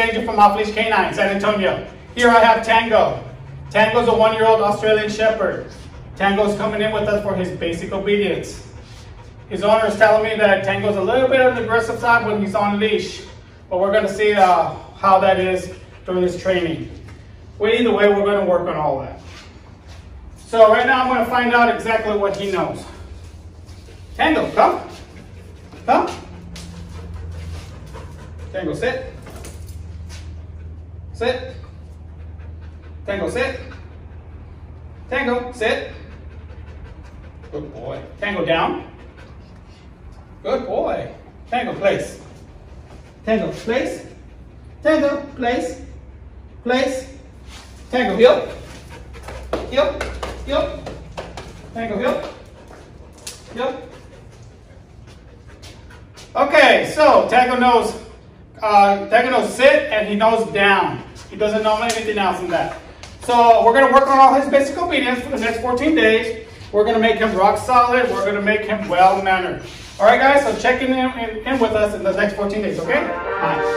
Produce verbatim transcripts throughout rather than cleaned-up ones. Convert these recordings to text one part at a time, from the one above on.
Angel from Off-Leash K nine, San Antonio. Here I have Tango. Tango's a one-year-old Australian Shepherd. Tango's coming in with us for his basic obedience. His owner is telling me that Tango's a little bit on the aggressive side when he's on leash, but we're gonna see uh, how that is during this training. Well, either way, we're gonna work on all that. So right now I'm gonna find out exactly what he knows. Tango, come, come. Tango, sit, sit. Tango, sit. Tango, sit. Good boy. Tango, down. Good boy. Tango, place. Tango, place. Tango, place. Place. Tango, heel. Heel. Heel. Tango, heel. Heel. Okay, so Tango knows, uh, Tango knows sit and he knows down. He doesn't know anything else than that. So we're gonna work on all his basic obedience for the next fourteen days. We're gonna make him rock solid. We're gonna make him well-mannered. All right, guys, so check in, in, in with us in the next fourteen days, okay? Bye.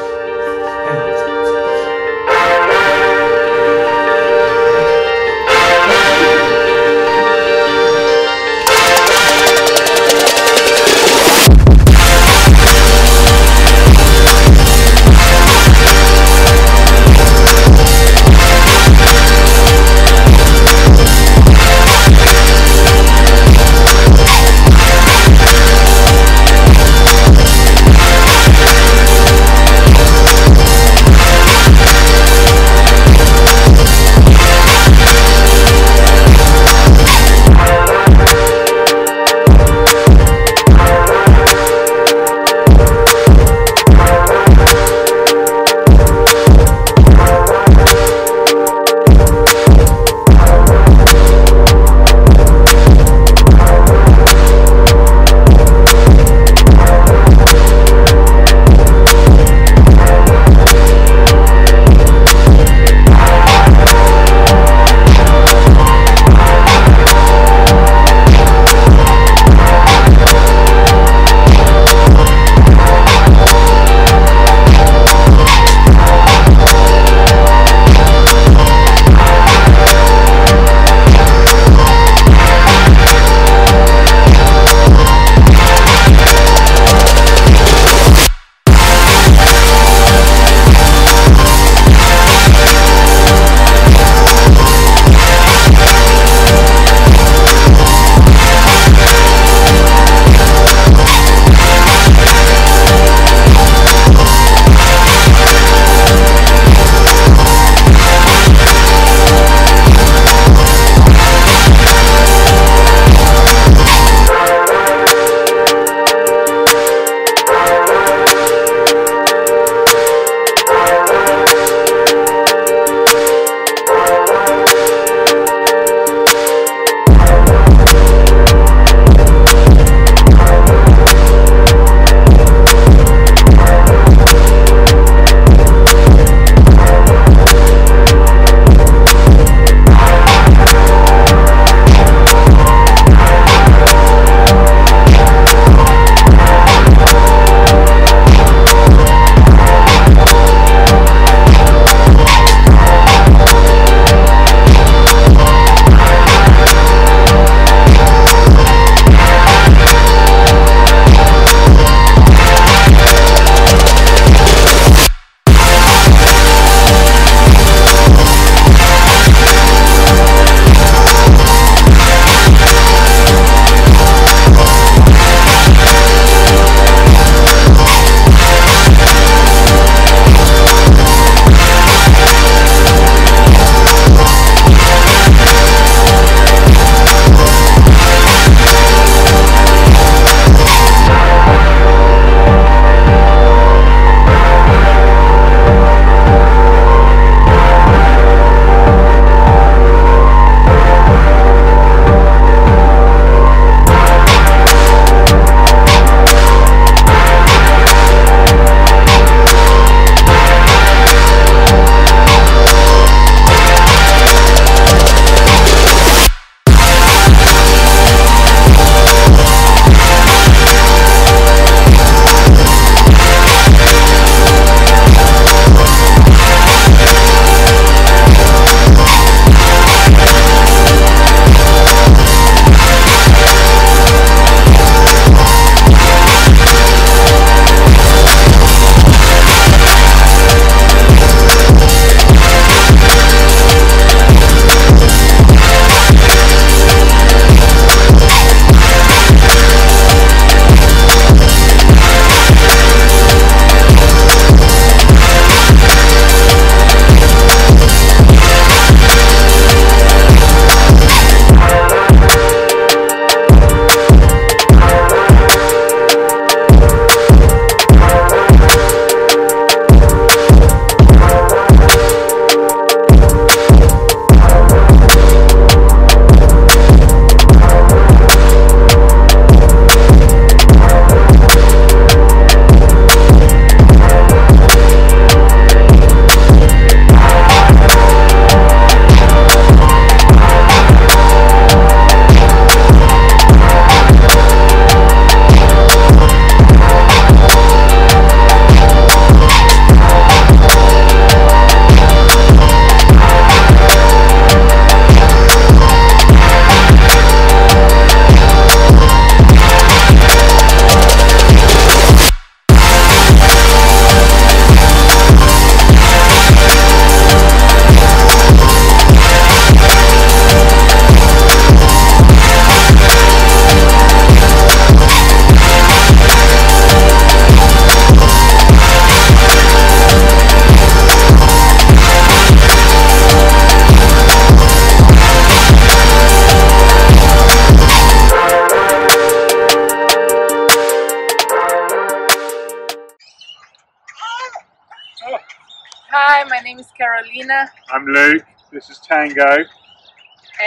Hi, my name is Carolina. I'm Luke. This is Tango.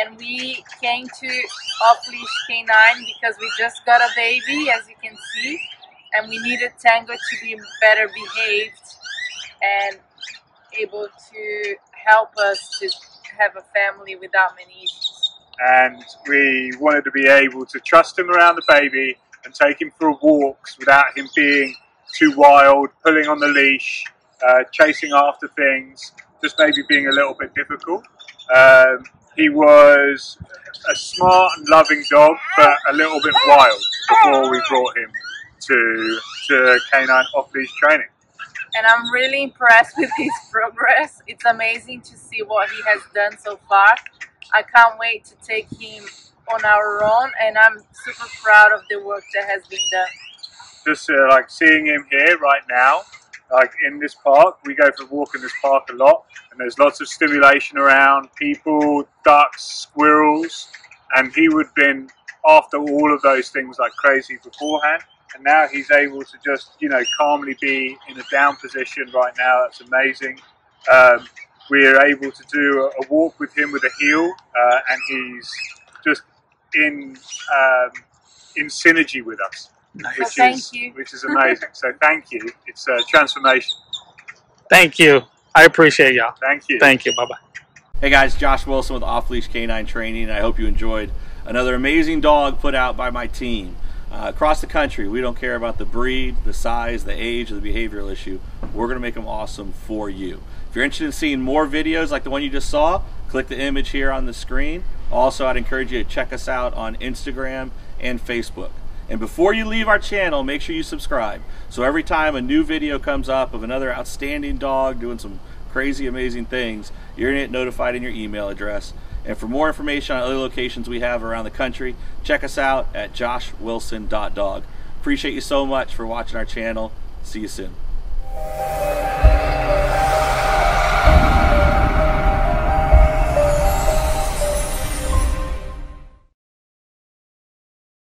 And we came to Off-Leash K nine because we just got a baby, as you can see, and we needed Tango to be better behaved and able to help us to have a family without many issues. And we wanted to be able to trust him around the baby and take him for walks without him being too wild, pulling on the leash, uh, chasing after things, just maybe being a little bit difficult. Um, he was a smart and loving dog, but a little bit wild before we brought him to, to K nine Off-Leash Training. And I'm really impressed with his progress. It's amazing to see what he has done so far. I can't wait to take him on our own, and I'm super proud of the work that has been done. Just uh, like seeing him here right now, like in this park, we go for a walk in this park a lot, and there's lots of stimulation around people, ducks, squirrels, and he would have been after all of those things like crazy beforehand, and now he's able to just, you know, calmly be in a down position right now. That's amazing. Um, we are able to do a, a walk with him with a heel, uh, and he's just in um, in synergy with us. Nice. Which, well, is, thank you. Which is amazing. So thank you. It's a transformation. Thank you. I appreciate y'all. Thank you. Thank you. Bye-bye. Hey guys, Josh Wilson with Off-Leash K nine Training. I hope you enjoyed another amazing dog put out by my team. Uh, across the country, we don't care about the breed, the size, the age, or the behavioral issue. We're going to make them awesome for you. If you're interested in seeing more videos like the one you just saw, click the image here on the screen. Also, I'd encourage you to check us out on Instagram and Facebook. And before you leave our channel, make sure you subscribe. So every time a new video comes up of another outstanding dog doing some crazy, amazing things, you're going to get notified in your email address. And for more information on other locations we have around the country, check us out at josh wilson dot dog. Appreciate you so much for watching our channel. See you soon.